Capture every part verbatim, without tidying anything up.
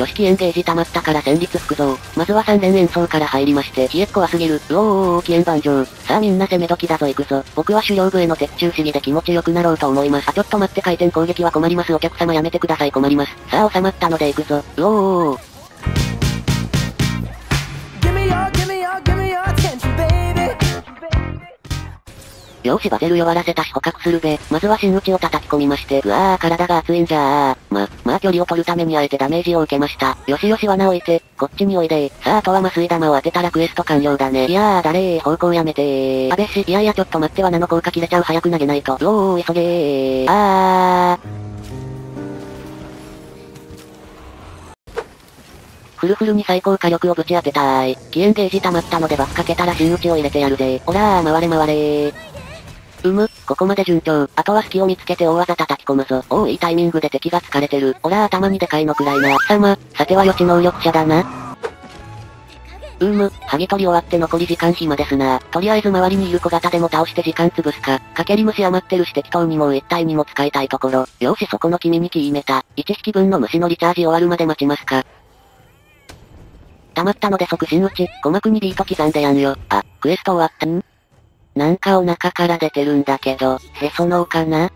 よしきエンゲージ溜まったから戦慄吹くぞ。まずはさん連演奏から入りまして、冷えっ怖すぎる。うおおおおお、気炎盤上。さあみんな攻め時だぞ行くぞ。僕は狩猟部への鉄柱試技で気持ちよくなろうと思います。あ、ちょっと待って回転攻撃は困ります。お客様やめてください困ります。さあ収まったので行くぞ。うおおおお。よーしバゼル弱らせたし捕獲するべ。まずは真打ちを叩き込みまして、うわー体が熱いんじゃー。ま、まあ距離を取るためにあえてダメージを受けました。よしよし罠置いて、こっちにおいでー。さああとは麻酔玉を当てたらクエスト完了だね。いやー誰ー方向やめてー。あべし、いやいやちょっと待って罠の効果切れちゃう早く投げないと。うおー急げー。あー。フルフルに最高火力をぶち当てたーい。気炎ゲージ溜まったのでバッかけたら真打ちを入れてやるぜー。ほらー回れ回れー。うむ、ここまで順調。あとは隙を見つけて大技叩き込むぞ。おお、いいタイミングで敵が疲れてる。おら頭にでかいのくらいな。貴様、さては予知能力者だな。うむ、剥ぎ取り終わって残り時間暇ですな。とりあえず周りにいる小型でも倒して時間潰すか。かけり虫余ってるし適当にもう一体にも使いたいところ。よーしそこの君に気いめた。一匹分の虫のリチャージ終わるまで待ちますか。溜まったので即真打ち、鼓膜にビート刻んでやんよ。あ、クエスト終わったん？なんかお腹から出てるんだけど、へその緒かな？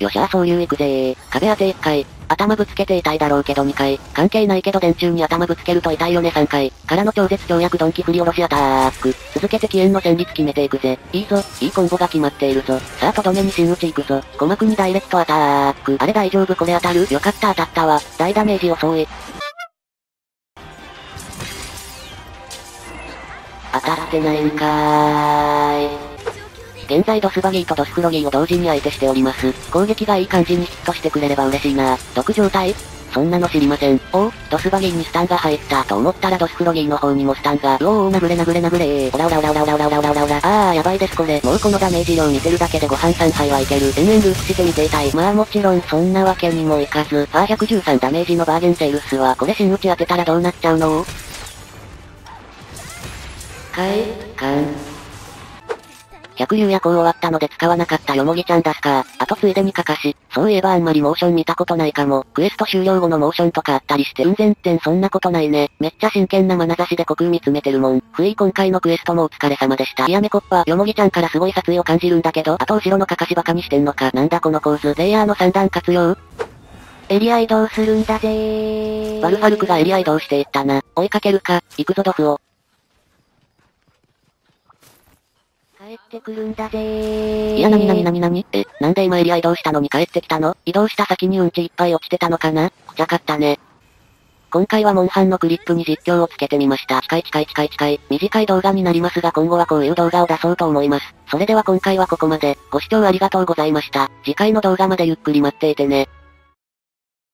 よっしゃーそういう行くぜー。壁当ていっかい。頭ぶつけて痛いだろうけどにかい。関係ないけど電柱に頭ぶつけると痛いよねさんかい。からの超絶跳躍ドンキ振り下ろしアタック。続けて気炎の戦慄決めていくぜ。いいぞ、いいコンボが決まっているぞ。さあとどめに真打ちいくぞ。鼓膜にダイレクトアタック。あれ大丈夫これ当たる？よかった当たったわ。大ダメージ遅い。当たってないんかーい。現在ドスバギーとドスフロギーを同時に相手しております。攻撃がいい感じにヒットしてくれれば嬉しいな。毒状態？そんなの知りません。おお、ドスバギーにスタンが入ったと思ったらドスフロギーの方にもスタンが。うおお、殴れ殴れ殴れー。オラオラオラオラオラオラオラオラオラ。あーやばいですこれ。もうこのダメージ量見てるだけでご飯さんはいはいける。延々ループしてみていたい。まあもちろんそんなわけにもいかず。あーひゃくじゅうさんダメージのバーゲンセールスはこれ真打ち当てたらどうなっちゃうの？快感。百竜夜行終わったので使わなかったよもぎちゃん出すか。あとついでにかかし。そういえばあんまりモーション見たことないかも。クエスト終了後のモーションとかあったりして。うん全然そんなことないね。めっちゃ真剣な眼差しで虚空見つめてるもん。不意今回のクエストもお疲れ様でした。いやめこっぱ。よもぎちゃんからすごい殺意を感じるんだけど。あと後ろのかかしバカにしてんのか。なんだこの構図。レイヤーの三段活用？エリア移動するんだぜー。バルファルクがエリア移動していったな。追いかけるか。行くぞドフを。帰ってくるんだぜー。いやなになになになに？え、なんで今エリア移動したのに帰ってきたの？移動した先にうんちいっぱい落ちてたのかな？こちゃかったね。今回はモンハンのクリップに実況をつけてみました。近い近い近い近い。短い動画になりますが今後はこういう動画を出そうと思います。それでは今回はここまで。ご視聴ありがとうございました。次回の動画までゆっくり待っていてね。